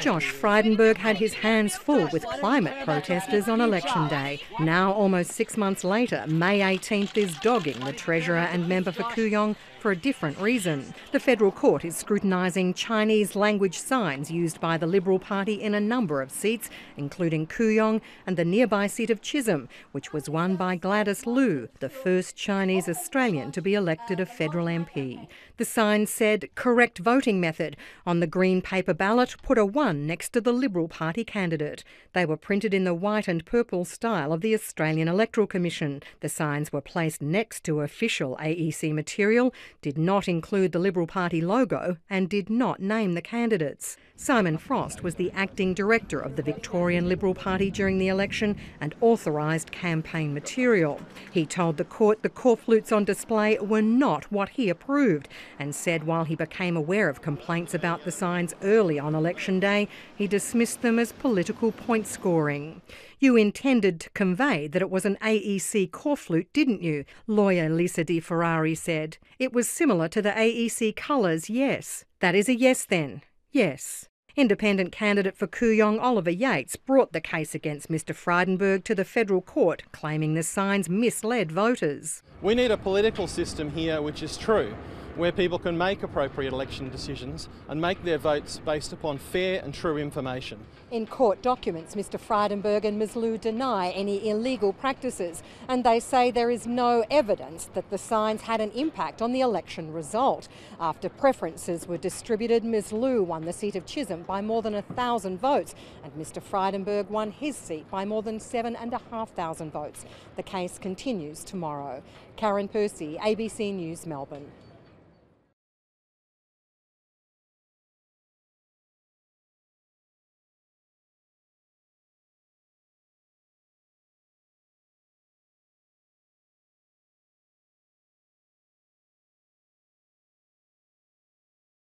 Josh Frydenberg had his hands full with climate protesters on election day. Now, almost 6 months later, May 18th is dogging the Treasurer and member for Kooyong for a different reason. The federal court is scrutinising Chinese language signs used by the Liberal Party in a number of seats, including Kooyong and the nearby seat of Chisholm, which was won by Gladys Liu, the first Chinese Australian to be elected a federal MP. The sign said, "Correct voting method." On the green paper ballot, put a 1 next to the Liberal Party candidate. They were printed in the white and purple style of the Australian Electoral Commission. The signs were placed next to official AEC material, did not include the Liberal Party logo and did not name the candidates. Simon Frost was the acting director of the Victorian Liberal Party during the election and authorised campaign material. He told the court the cork flutes on display were not what he approved and said while he became aware of complaints about the signs early on election day, he dismissed them as political point scoring. "You intended to convey that it was an AEC cork flute, didn't you?" lawyer Lisa Di Ferrari said. "It was similar to the AEC colours, yes." "That is a yes then." "Yes." Independent candidate for Kooyong Oliver Yates brought the case against Mr Frydenberg to the federal court, claiming the signs misled voters. "We need a political system here which is true, where people can make appropriate election decisions and make their votes based upon fair and true information." In court documents, Mr Frydenberg and Ms Liu deny any illegal practices, and they say there is no evidence that the signs had an impact on the election result. After preferences were distributed, Ms Liu won the seat of Chisholm by more than 1,000 votes, and Mr Frydenberg won his seat by more than 7,500 votes. The case continues tomorrow. Karen Percy, ABC News, Melbourne.